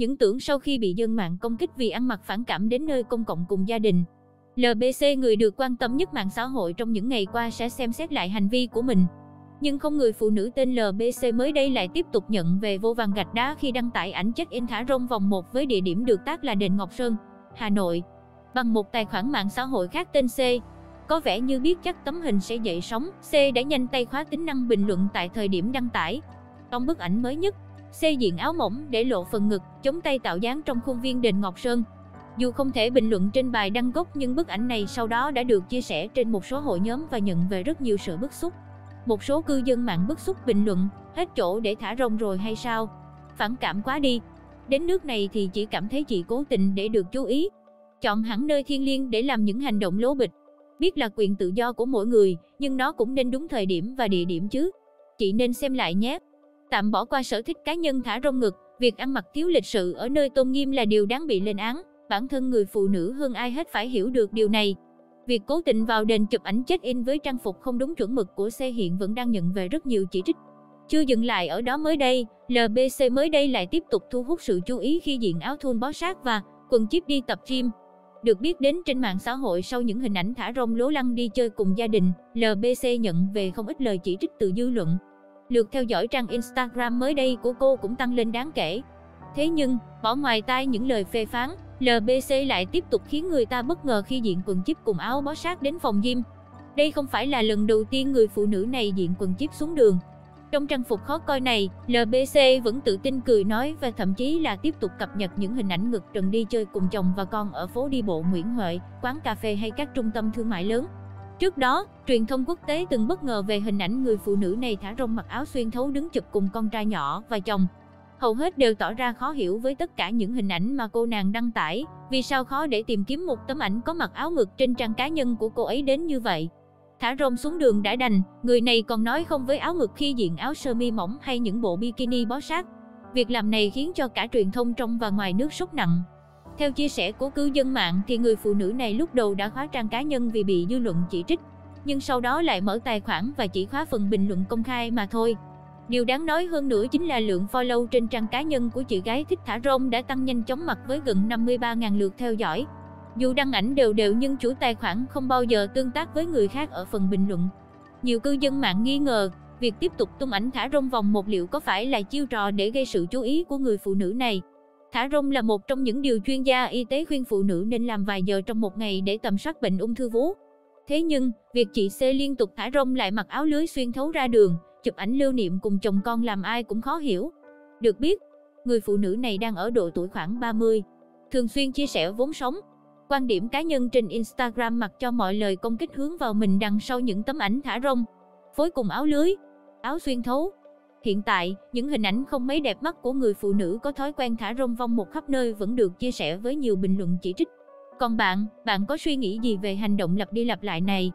những tưởng sau khi bị dân mạng công kích vì ăn mặc phản cảm đến nơi công cộng cùng gia đình, L.B.C, người được quan tâm nhất mạng xã hội trong những ngày qua, sẽ xem xét lại hành vi của mình. Nhưng không, người phụ nữ tên L.B.C mới đây lại tiếp tục nhận về vô vàn gạch đá khi đăng tải ảnh check-in thả rông vòng 1 với địa điểm được tag là Đền Ngọc Sơn, Hà Nội, bằng một tài khoản mạng xã hội khác tên C. Có vẻ như biết chắc tấm hình sẽ dậy sóng, C đã nhanh tay khóa tính năng bình luận tại thời điểm đăng tải. Trong bức ảnh mới nhất, C diện áo mỏng để lộ phần ngực, chống tay tạo dáng trong khuôn viên Đền Ngọc Sơn. Dù không thể bình luận trên bài đăng gốc, nhưng bức ảnh này sau đó đã được chia sẻ trên một số hội nhóm và nhận về rất nhiều sự bức xúc. Một số cư dân mạng bức xúc bình luận, hết chỗ để thả rông rồi hay sao? Phản cảm quá đi. Đến nước này thì chỉ cảm thấy chị cố tình để được chú ý. Chọn hẳn nơi thiêng liêng để làm những hành động lố bịch. Biết là quyền tự do của mỗi người, nhưng nó cũng nên đúng thời điểm và địa điểm chứ. Chị nên xem lại nhé. Tạm bỏ qua sở thích cá nhân thả rông ngực, việc ăn mặc thiếu lịch sự ở nơi tôn nghiêm là điều đáng bị lên án. Bản thân người phụ nữ hơn ai hết phải hiểu được điều này. Việc cố tình vào đền chụp ảnh check-in với trang phục không đúng chuẩn mực của C hiện vẫn đang nhận về rất nhiều chỉ trích. Chưa dừng lại ở đó, mới đây, L.B.C lại tiếp tục thu hút sự chú ý khi diện áo thun bó sát và quần jeep đi tập gym. Được biết đến trên mạng xã hội sau những hình ảnh thả rông lố lăng đi chơi cùng gia đình, L.B.C nhận về không ít lời chỉ trích từ dư luận. Lượt theo dõi trang Instagram mới đây của cô cũng tăng lên đáng kể. Thế nhưng, bỏ ngoài tai những lời phê phán, L.B.C lại tiếp tục khiến người ta bất ngờ khi diện quần jeep cùng áo bó sát đến phòng gym. Đây không phải là lần đầu tiên người phụ nữ này diện quần jeep xuống đường. Trong trang phục khó coi này, L.B.C vẫn tự tin cười nói và thậm chí là tiếp tục cập nhật những hình ảnh ngực trần đi chơi cùng chồng và con ở phố đi bộ Nguyễn Huệ, quán cà phê hay các trung tâm thương mại lớn. Trước đó, truyền thông quốc tế từng bất ngờ về hình ảnh người phụ nữ này thả rông mặc áo xuyên thấu đứng chụp cùng con trai nhỏ và chồng. Hầu hết đều tỏ ra khó hiểu với tất cả những hình ảnh mà cô nàng đăng tải, vì sao khó để tìm kiếm một tấm ảnh có mặc áo ngực trên trang cá nhân của cô ấy đến như vậy. Thả rông xuống đường đã đành, người này còn nói không với áo ngực khi diện áo sơ mi mỏng hay những bộ bikini bó sát. Việc làm này khiến cho cả truyền thông trong và ngoài nước sốc nặng. Theo chia sẻ của cư dân mạng thì người phụ nữ này lúc đầu đã khóa trang cá nhân vì bị dư luận chỉ trích, nhưng sau đó lại mở tài khoản và chỉ khóa phần bình luận công khai mà thôi. Điều đáng nói hơn nữa chính là lượng follow trên trang cá nhân của chị gái thích thả rông đã tăng nhanh chóng mặt với gần 53.000 lượt theo dõi. Dù đăng ảnh đều đều nhưng chủ tài khoản không bao giờ tương tác với người khác ở phần bình luận. Nhiều cư dân mạng nghi ngờ, việc tiếp tục tung ảnh thả rông vòng một liệu có phải là chiêu trò để gây sự chú ý của người phụ nữ này. Thả rông là một trong những điều chuyên gia y tế khuyên phụ nữ nên làm vài giờ trong một ngày để tầm soát bệnh ung thư vú. Thế nhưng, việc chị C liên tục thả rông lại mặc áo lưới xuyên thấu ra đường, chụp ảnh lưu niệm cùng chồng con làm ai cũng khó hiểu. Được biết, người phụ nữ này đang ở độ tuổi khoảng 30, thường xuyên chia sẻ vốn sống, quan điểm cá nhân trên Instagram mặc cho mọi lời công kích hướng vào mình đằng sau những tấm ảnh thả rông, phối cùng áo lưới, áo xuyên thấu. Hiện tại, những hình ảnh không mấy đẹp mắt của người phụ nữ có thói quen thả rông vòng một khắp nơi vẫn được chia sẻ với nhiều bình luận chỉ trích. Còn bạn có suy nghĩ gì về hành động lặp đi lặp lại này?